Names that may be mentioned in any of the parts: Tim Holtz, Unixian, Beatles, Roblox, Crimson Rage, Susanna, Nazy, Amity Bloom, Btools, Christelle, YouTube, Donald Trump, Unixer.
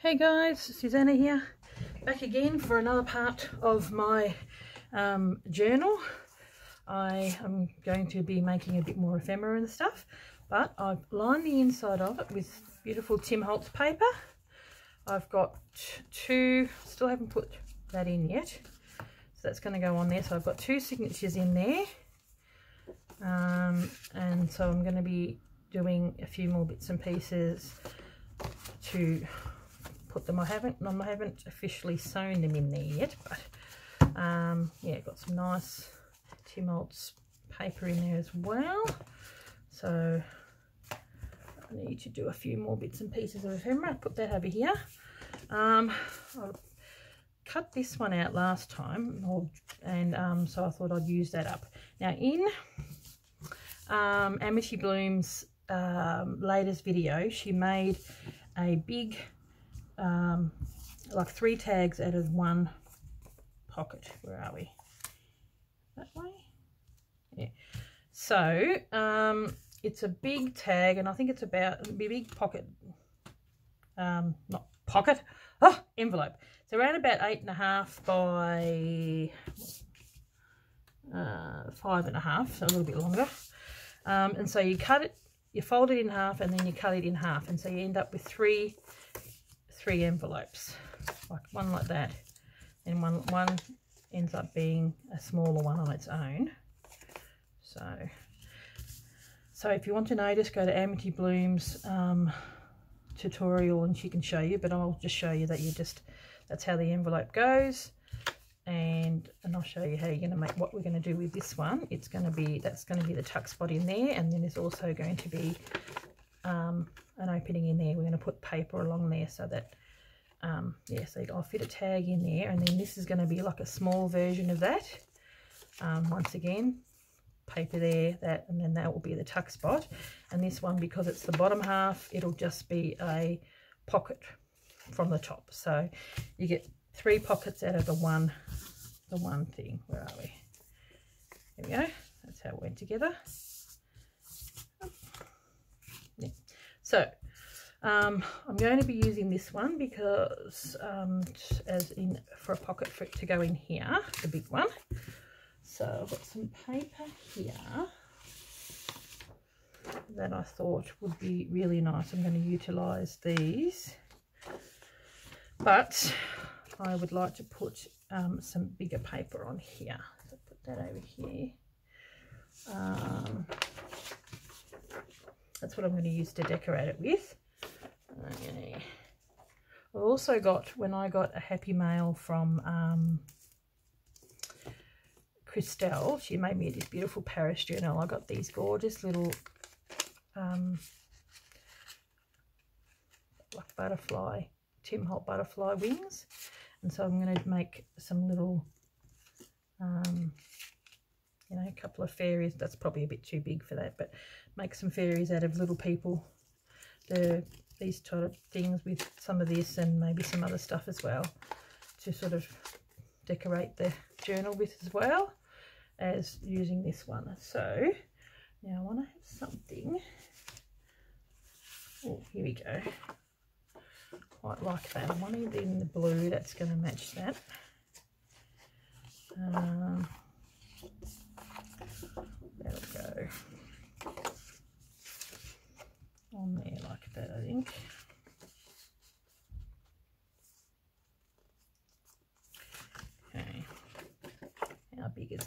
Hey guys, Susanna here, back again for another part of my journal. I am going to be making a bit more ephemera and stuff, but I've lined the inside of it with beautiful Tim Holtz paper. I've got two, still haven't put that in yet, so that's going to go on there. So I've got two signatures in there, and so I'm going to be doing a few more bits and pieces to put them. I haven't officially sewn them in there yet, but yeah, got some nice Tim Holtz paper in there as well. So I need to do a few more bits and pieces of ephemera. Put that over here. I cut this one out last time, and so I thought I'd use that up. Now in Amity Bloom's latest video, she made a big like three tags out of one pocket. Where are we? That way? Yeah. So it's a big tag, and I think it's about a big pocket, not pocket, oh, envelope. It's around about 8.5 by 5.5, so a little bit longer. And so you cut it, you fold it in half, and then you cut it in half, and so you end up with three envelopes, like one like that, and one ends up being a smaller one on its own. So if you want to know, just go to Amity Bloom's tutorial and she can show you, but I'll just show you that that's how the envelope goes, and I'll show you how you're going to make what we're going to do with this one. It's going to be, that's going to be the tuck spot in there, and then there's also going to be an opening in there. We're going to put paper along there so that yeah, so I'll fit a tag in there, and then this is going to be like a small version of that. Once again, paper there, that, and then that will be the tuck spot. And this one, because it's the bottom half, it'll just be a pocket from the top. So you get three pockets out of the one thing. Where are we? There we go. That's how it went together. Yeah. So I'm going to be using this one because for a pocket for it to go in here, the big one. So I've got some paper here that I thought would be really nice. I'm going to utilise these, but I would like to put some bigger paper on here. So put that over here. That's what I'm going to use to decorate it with. Okay. I've also got, when I got a happy mail from Christelle, she made me this beautiful parish journal. I got these gorgeous little like butterfly, Tim Holtz butterfly wings, and so I'm going to make some little you know, a couple of fairies. That's probably a bit too big for that, but make some fairies out of little people. These sort of things with some of this and maybe some other stuff as well to sort of decorate the journal with, as well as using this one. So now I want to have something. Oh, here we go. Quite like that. I want it in the blue. That's going to match that. That'll go on there like that, I think. Okay, how big is it?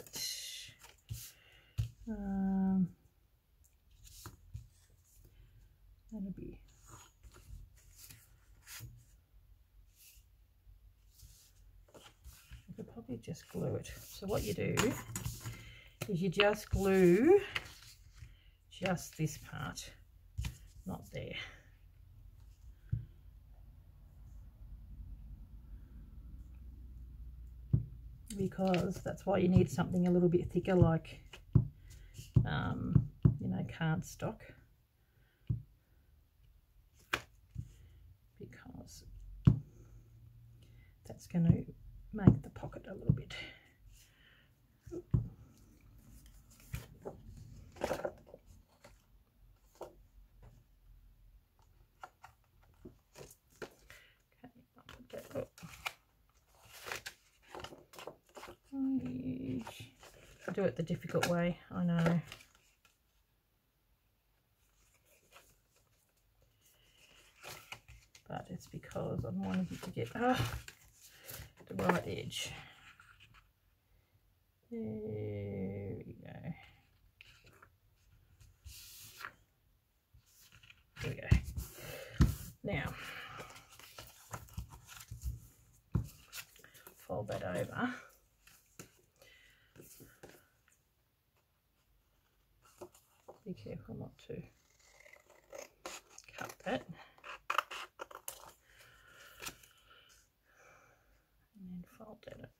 That'll be, I could probably just glue it. So what you do is you just glue just this part, not there. Because that's why you need something a little bit thicker, like you know, cardstock, because that's going to make the pocket a little bit. Okay, I do it the difficult way, I know. But it's because I'm wanting to get the right edge. There we go. There we go. Now, fold that over. Be careful not to cut that. And then fold that over.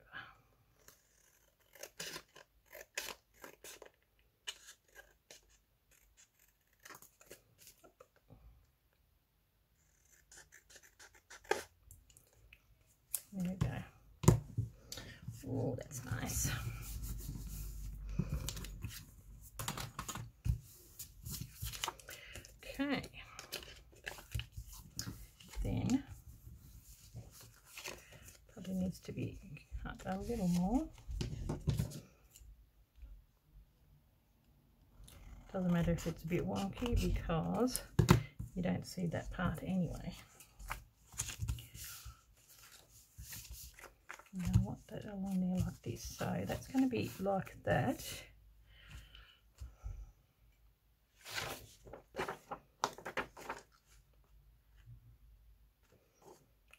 There we go. Oh, that's nice. Okay. Then probably needs to be cut a little more. Doesn't matter if it's a bit wonky because you don't see that part anyway. And I want that along there like this, so that's going to be like that.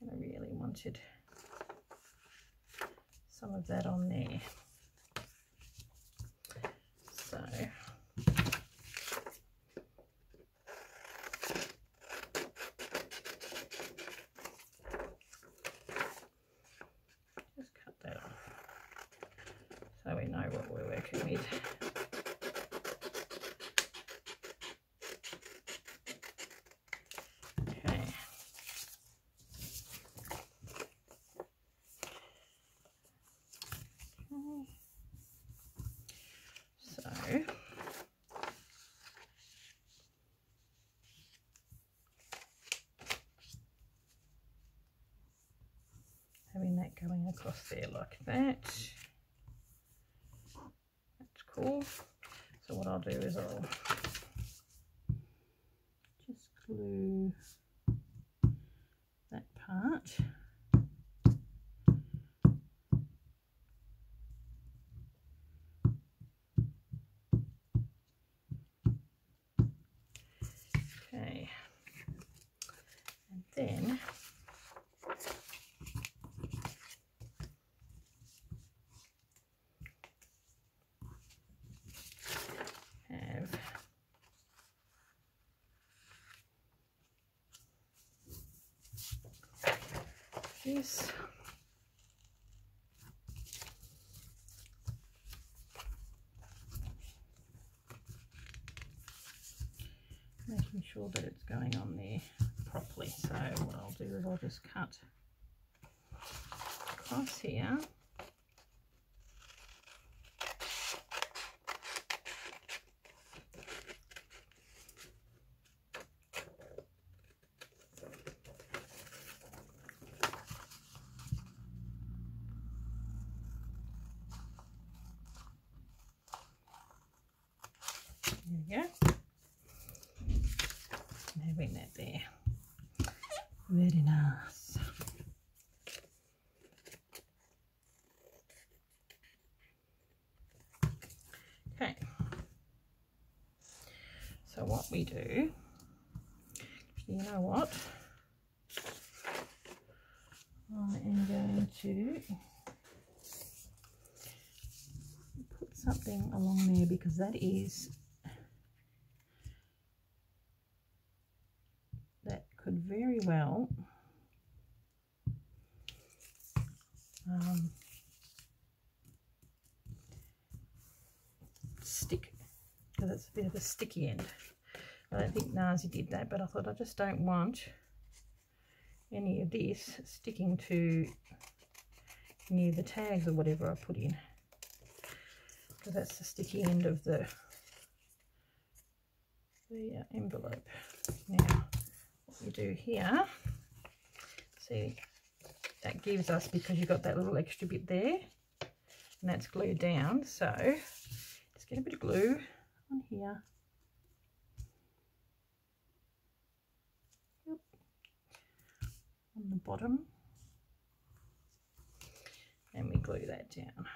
And I really wanted some of that on there, so having that going across there like that, that's cool. So what I'll do is I'll just glue that part. This making sure that it's going on there properly. So what I'll do is I'll just cut across here. There we go. And having that there. Very nice. Okay. So what we do, you know what? I am going to put something along there because that is very well stick, because it's a bit of a sticky end. I don't think Nazy did that, but I thought I just don't want any of this sticking to near the tags or whatever I put in, because that's the sticky end of the envelope. Now we do here, see, that gives us, because you've got that little extra bit there and that's glued down, so let's get a bit of glue on here. Yep. On the bottom. And we glue that down.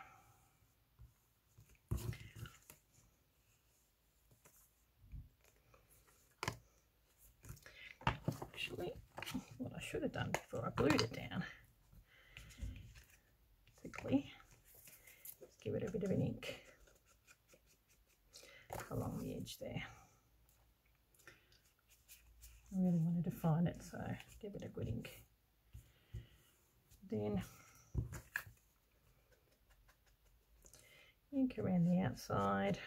Actually, what I should have done before I glued it down quickly, let's give it a bit of an ink along the edge there. I really want to define it, so give it a good ink. Then ink around the outside.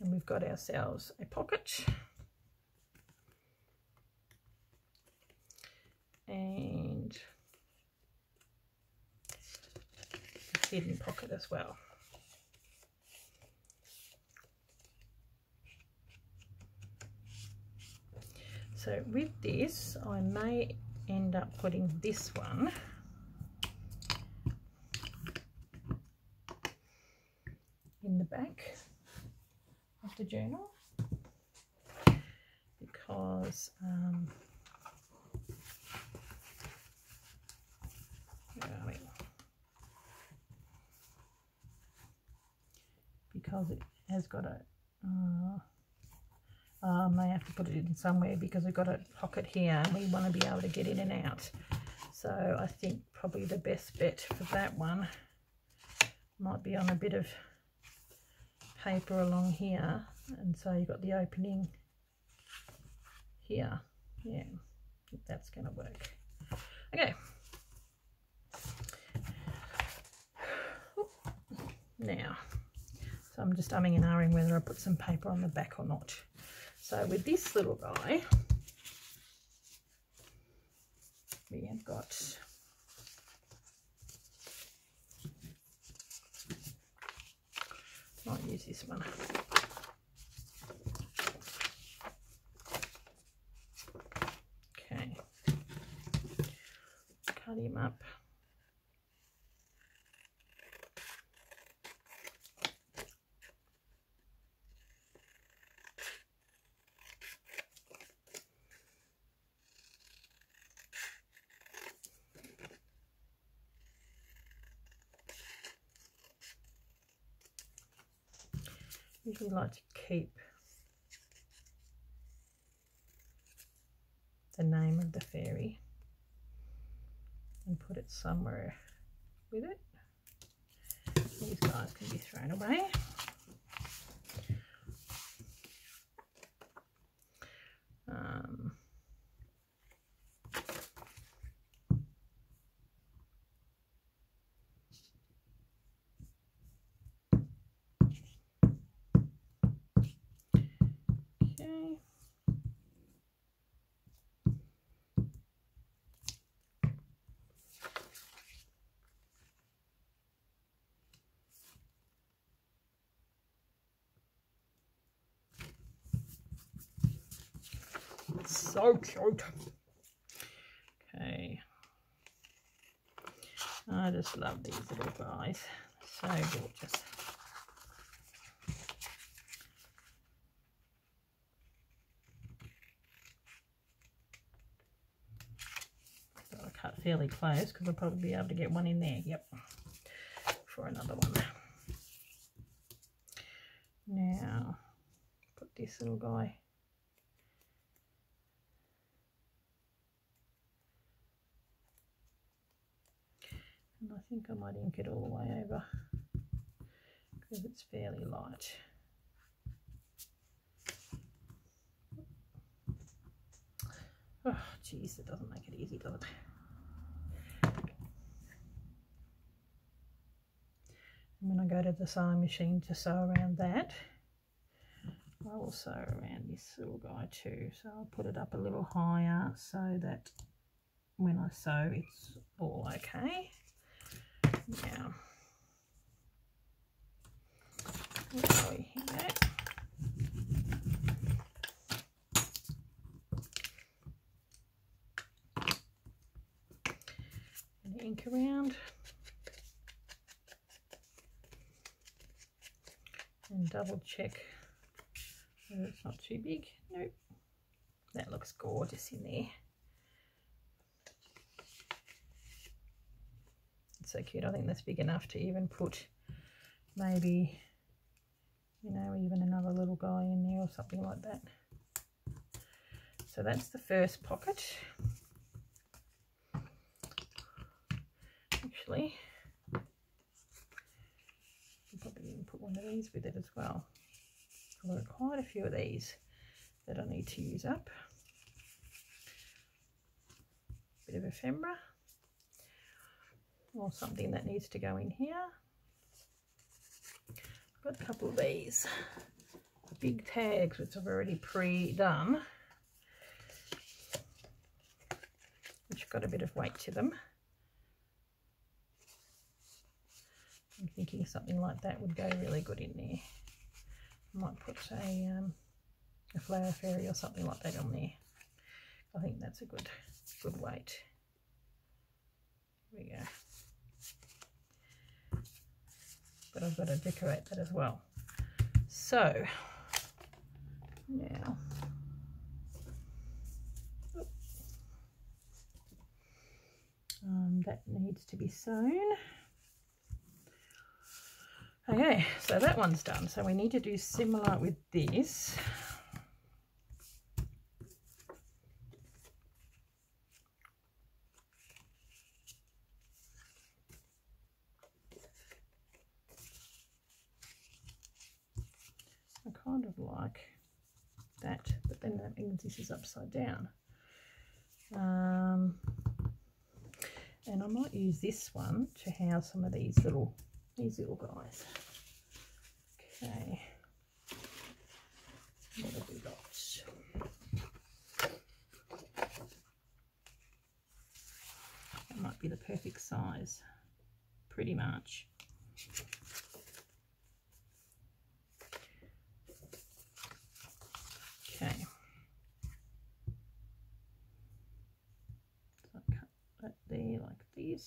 And we've got ourselves a pocket. And a hidden pocket as well. So with this, I may end up putting this one in the back of the journal, because it has got a I may have to put it in somewhere because we've got a pocket here and we want to be able to get in and out. So I think probably the best bet for that one might be on a bit of paper along here, and so you've got the opening here. Yeah, I think that's going to work. Okay. Now, so I'm just umming and ahhing whether I put some paper on the back or not. So with this little guy, we have got might use this one. Okay, cut him up. Usually like to keep the name of the fairy and put it somewhere with it. These guys can be thrown away. So cute. Okay, I just love these little guys, so gorgeous. So I cut fairly close because I'll probably be able to get one in there. Yep, for another one. Now put this little guy I think I might ink it all the way over because it's fairly light. Oh, geez, that doesn't make it easy, does it? And when I go to the sewing machine to sew around that, I will sew around this little guy too. So I'll put it up a little higher so that when I sew, it's all okay. Now, okay, here. And ink back around and double check whether it's not too big. Nope, that looks gorgeous in there. It's so cute. I think that's big enough to even put maybe, you know, even another little guy in there or something like that. So that's the first pocket. Actually, I'll probably even put one of these with it as well. There are quite a few of these that I need to use up. Bit of ephemera or something that needs to go in here. I've got a couple of these big tags which I've already pre-done, which got a bit of weight to them. I'm thinking something like that would go really good in there. I might put a flower fairy or something like that on there. I think that's a good weight. There we go. But I've got to decorate that as well. So now that needs to be sewn. Okay, so that one's done. So we need to do similar with this. I kind of like that, but then that means this is upside down. And I might use this one to house some of these little guys. Okay, what have we got? That might be the perfect size, pretty much. Okay, so I'll cut that there like this.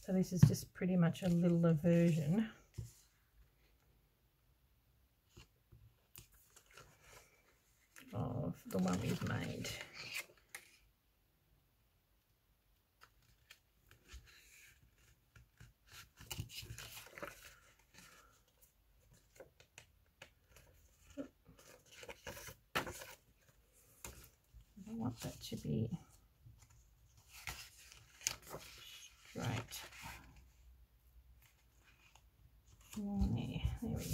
So this is just pretty much a littler version. Of the one we've made. I want that to be straight. There we go.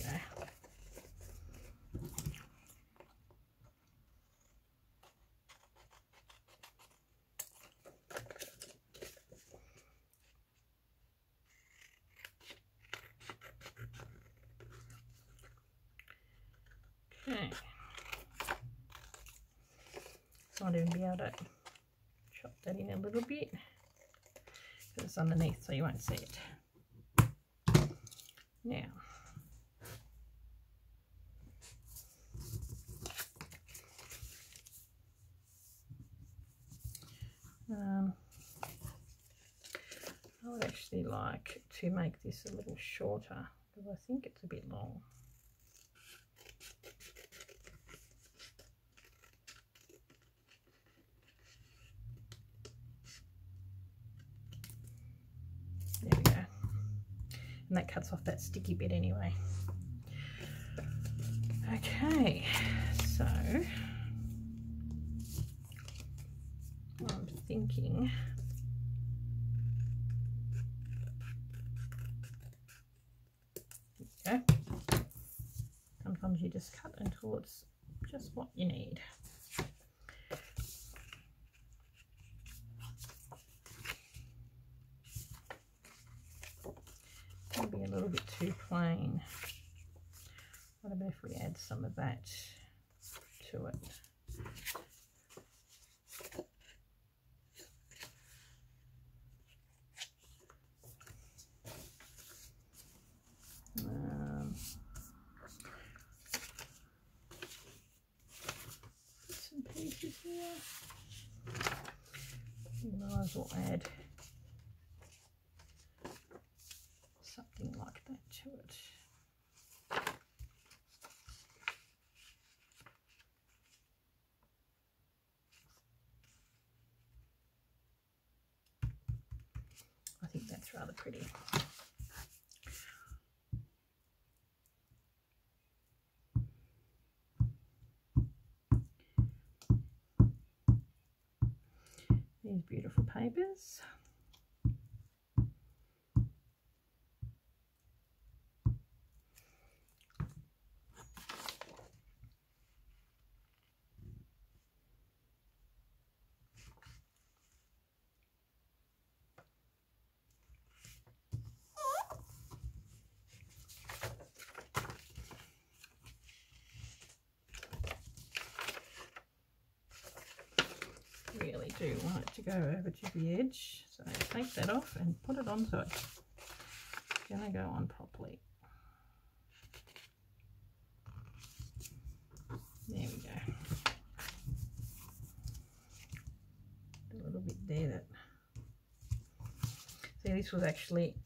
Okay. So I'll even be able to chop that in a little bit because it's underneath, so you won't see it. Now, I would actually like to make this a little shorter because I think it's a bit long. And that cuts off that sticky bit anyway. Okay, so I'm thinking there you go. Sometimes you just cut until it's just what you need. Be a little bit too plain. What about if we add some of that to it? I will add something like that to it. I think that's rather pretty. These beautiful papers. Do want it to go over to the edge, so take that off and put it onto it. It's gonna go on properly. There we go. A little bit there. That, see, this was actually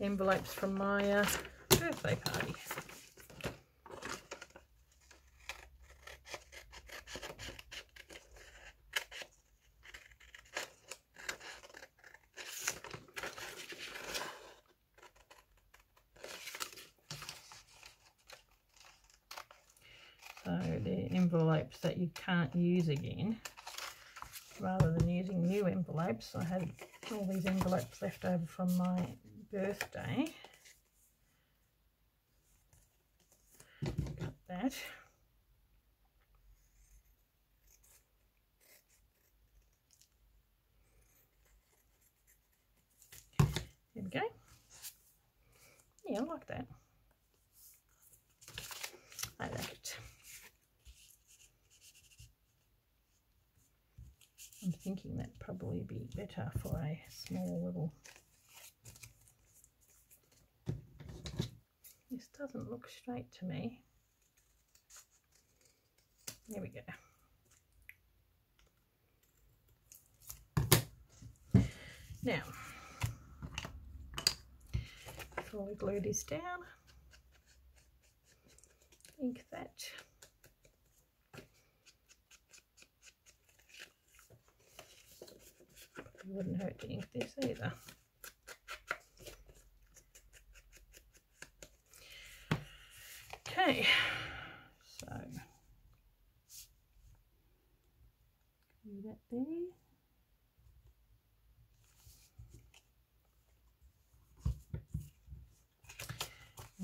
envelopes from my birthday party. That you can't use again. Rather than using new envelopes, I had all these envelopes left over from my birthday. Cut that. There we go. Yeah, I like that. I like it. I'm thinking that'd probably be better for a small little... This doesn't look straight to me. There we go. Now, before we glue this down, ink that. It wouldn't hurt to ink this either. Okay, so do that there.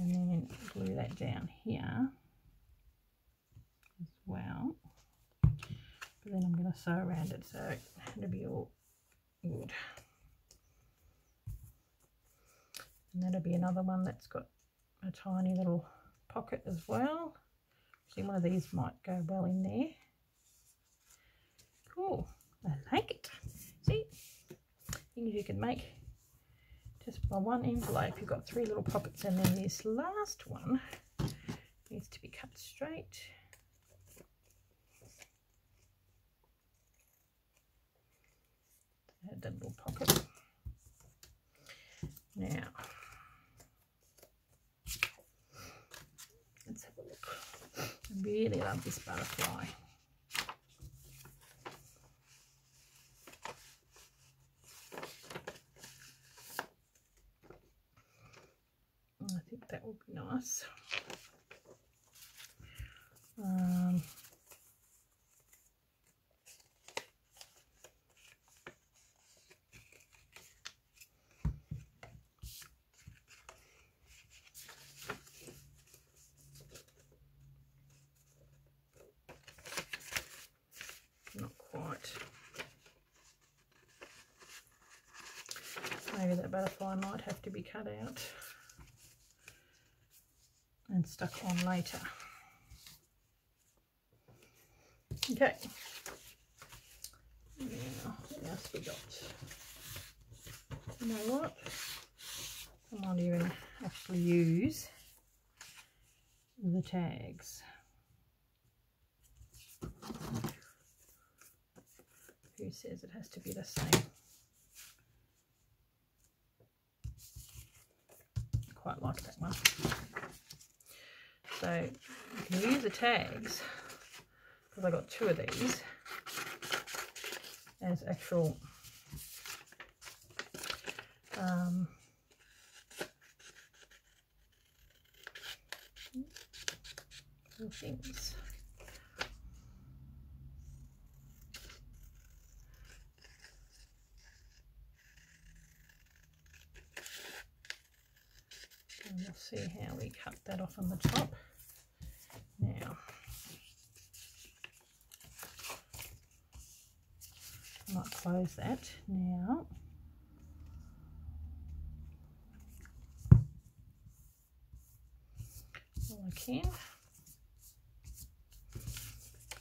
And then glue that down here as well. But then I'm going to sew around it so it'll be all good. And that'll be another one that's got a tiny little pocket as well. See, one of these might go well in there. Cool, I like it. See, things you can make just by one envelope. You've got three little pockets, and then this last one needs to be cut straight. Add that little pocket. Now, let's have a look. I really love this butterfly. I think that would be nice. Maybe that butterfly might have to be cut out and stuck on later. Okay. Now, what else we got? You know what? I might even actually use the tags. Who says it has to be the same? Quite like that one. So you can use the tags, because I got two of these, as actual things. And we'll see how we cut that off on the top. Now, I might close that now. All I can.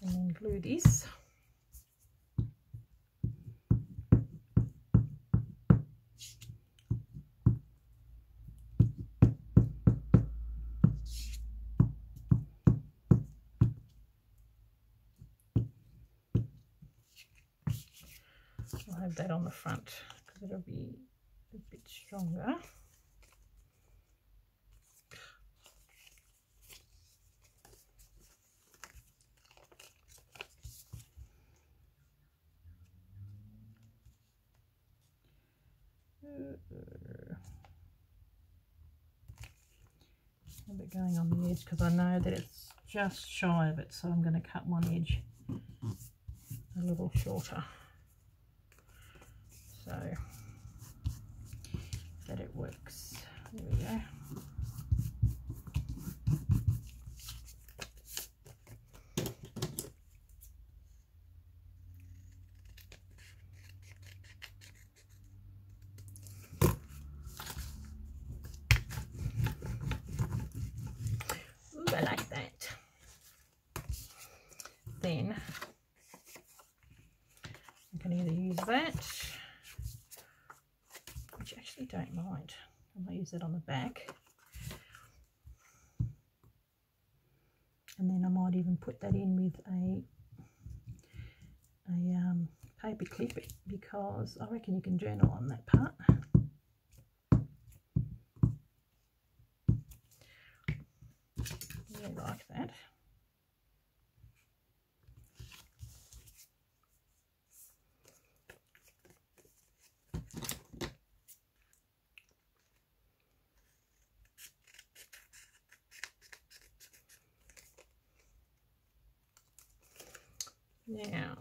And then glue this. I'll have that on the front because it'll be a bit stronger. A bit going on the edge because I know that it's just shy of it, so I'm going to cut one edge a little shorter so that it works. There we go. It on the back, and then I might even put that in with a paper clip, because I reckon you can journal on that part. Really like that. Now,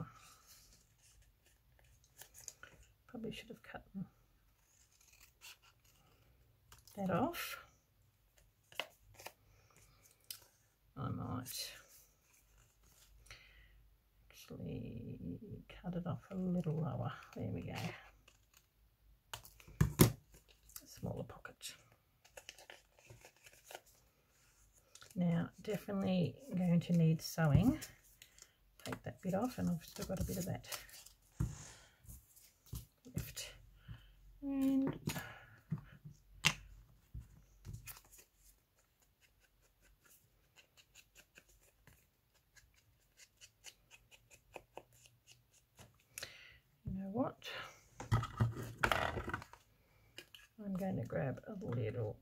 probably should have cut that off. I might actually cut it off a little lower. There we go. A smaller pocket. Now, definitely going to need sewing. Take that bit off, and I've still got a bit of that left. And you know what? I'm going to grab a little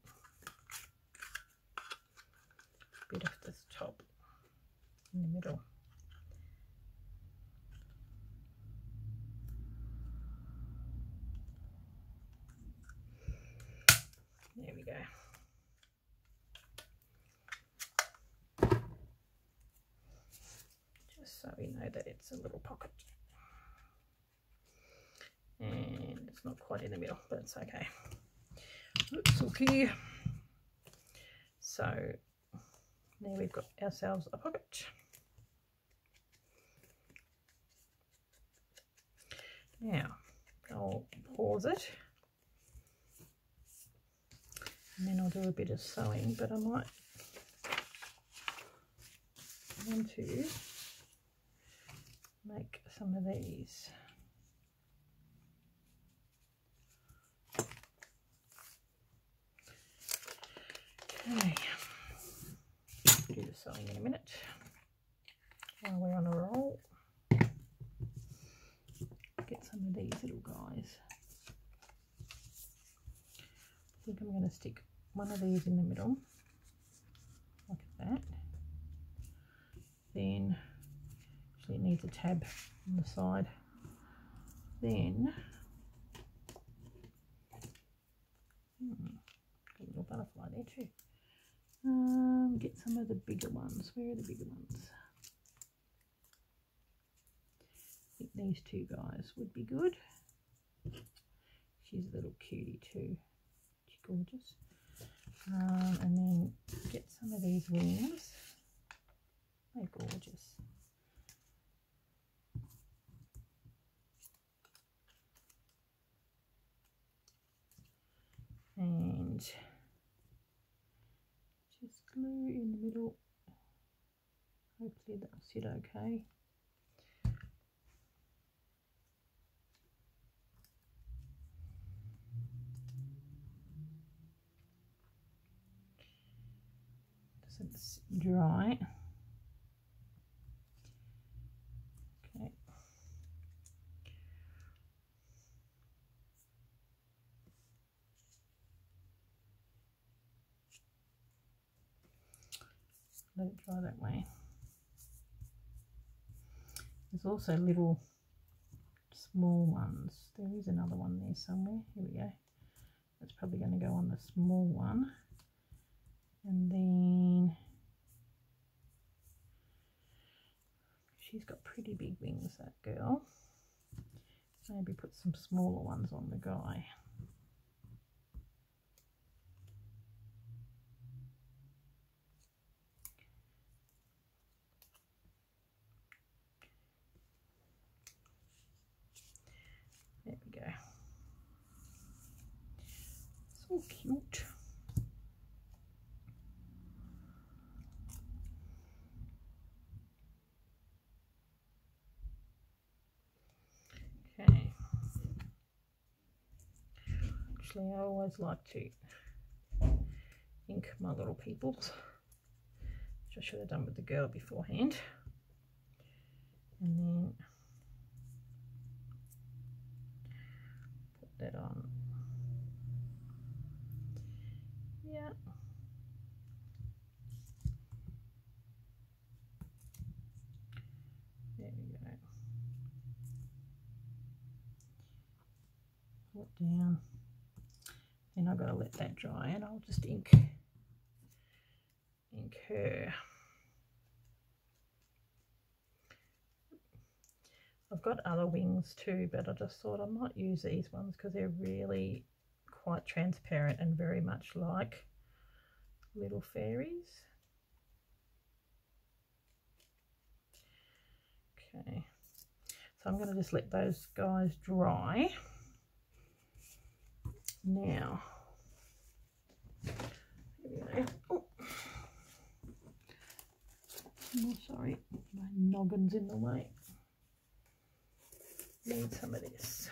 bit off this top in the middle. So we know that it's a little pocket and it's not quite in the middle, but it's okay. Oops, okay. So now we've got ourselves a pocket. Now I'll pause it and then I'll do a bit of sewing, but I might want to make some of these. Okay, do the sewing in a minute while we're on a roll. these little guys. I think I'm going to stick one of these in the middle, like that. Then, actually it needs a tab on the side. Then, got a little butterfly there too. Get some of the bigger ones. Where are the bigger ones? I think these two guys would be good. She's a little cutie too. She's gorgeous. And then get some of these wings. They're gorgeous. And just glue in the middle. Hopefully that'll sit okay. So it's dry. Okay. Let it dry that way. There's also little small ones. There is another one there somewhere. Here we go. That's probably going to go on the small one. And then she's got pretty big wings, that girl. Maybe put some smaller ones on the guy. There we go. So cute. I always like to ink my little peoples, which I should have done with the girl beforehand. And then put that on. Yeah. There we go. Pull it down. Then I've got to let that dry and I'll just ink her. I've got other wings too, but I just thought I might use these ones because they're really quite transparent and very much like little fairies. Okay, so I'm going to just let those guys dry. Now, here we go. Oh, sorry, my noggin's in the way. Need some of this.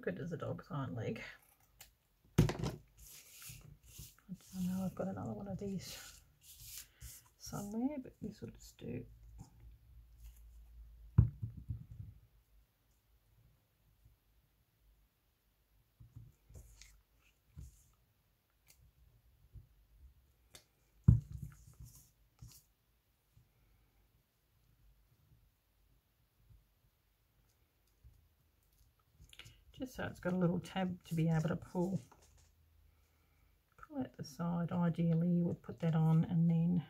Good as a dog's hind leg. I know I've got another one of these somewhere, but this will just do. Just so it's got a little tab to be able to pull out the side. Ideally you would put that on and then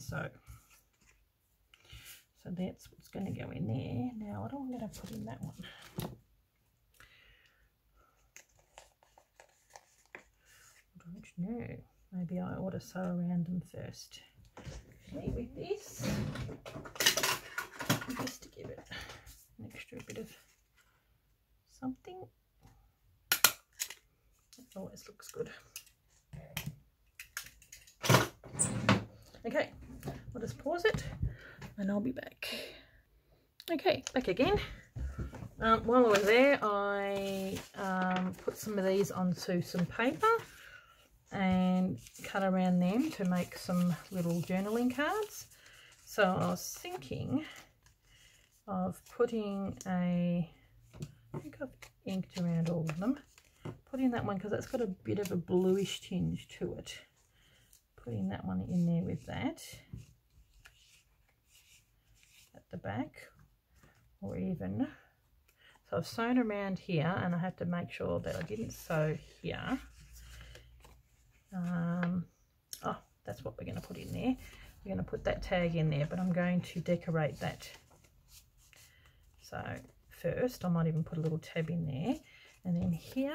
sew. So that's what's going to go in there. Now what am I going to put in that one? I don't know. Maybe I ought to sew around them first. Okay, with this, just to give it an extra bit of something. It always looks good. Okay, I'll just pause it and I'll be back. Okay, back again. While I was there, I put some of these onto some paper and cut around them to make some little journaling cards. So I was thinking of putting a, I think I've inked around all of them, putting that one, because that's got a bit of a bluish tinge to it, putting that one in there with that at the back, or even, so I've sewn around here, and I had to make sure that I didn't sew here. Oh, that's what we're going to put in there. We're going to put that tag in there, but I'm going to decorate that. So first I might even put a little tab in there, and then here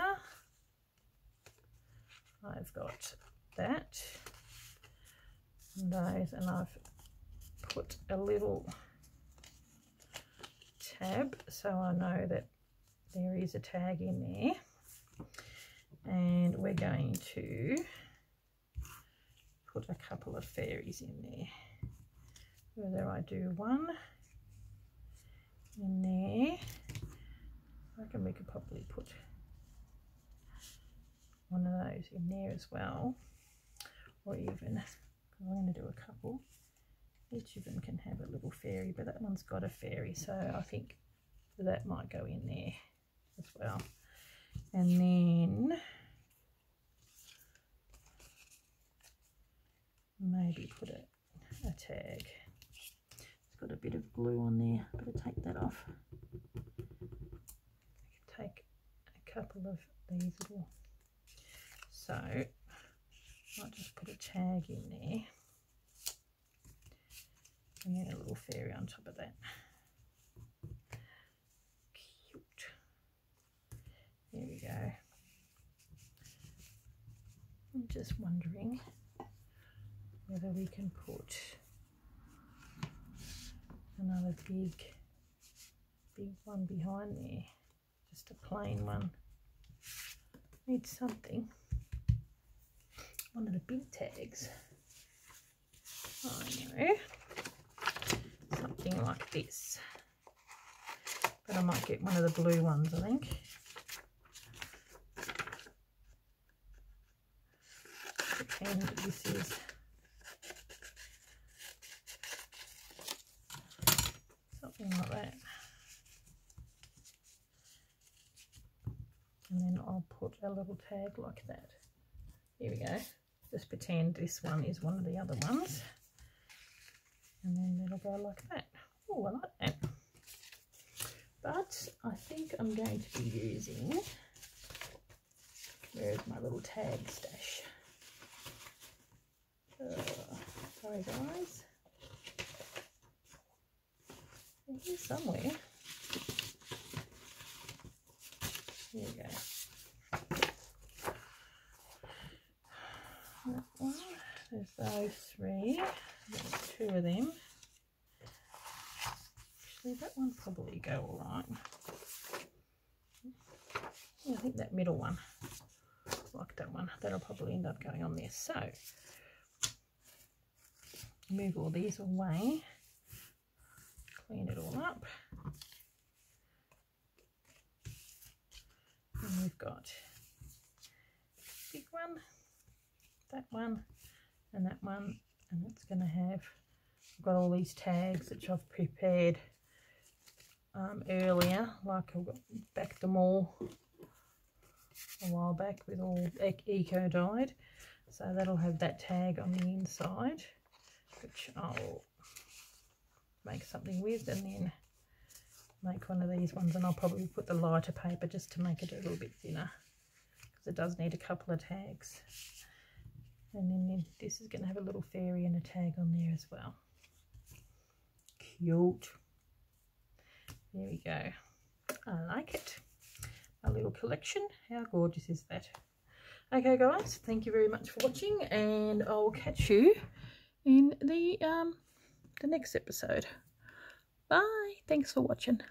I've got that and those, and I've put a little tab so I know that there is a tag in there. And we're going to put a couple of fairies in there, whether I do one in there. I reckon we could probably put one of those in there as well, or even, I'm going to do a couple. Each of them can have a little fairy, but that one's got a fairy, so I think that might go in there as well. And then maybe put a tag. It's got a bit of glue on there. Better take that off. Take a couple of these little. So I'll just put a tag in there. And then a little fairy on top of that. Cute. There we go. I'm just wondering whether we can put another big one behind there. Just a plain one. Need something. One of the big tags. I know. Something like this, but I might get one of the blue ones, I think. Pretend that this is something like that, and then I'll put a little tag like that. Here we go. Just pretend this one is one of the other ones. And then it'll go like that. Oh, I like that. But I think I'm going to be using, where's my little tag stash? Sorry guys. It's here somewhere. Here we go. That one. There's those three. Two of them. Actually, that one probably go all right. Yeah, I think that middle one, like that one, that'll probably end up going on there. So move all these away, clean it all up, and we've got big one, that one, and that one. And it's going to have, I've got all these tags which I've prepared earlier, like I backed them all a while back with all eco dyed. So that'll have that tag on the inside, which I'll make something with, and then make one of these ones. And I'll probably put the lighter paper just to make it a little bit thinner, because it does need a couple of tags. And then this is going to have a little fairy and a tag on there as well. Cute. There we go. I like it. A little collection. How gorgeous is that? Okay guys, thank you very much for watching, and I'll catch you in the next episode. Bye. Thanks for watching.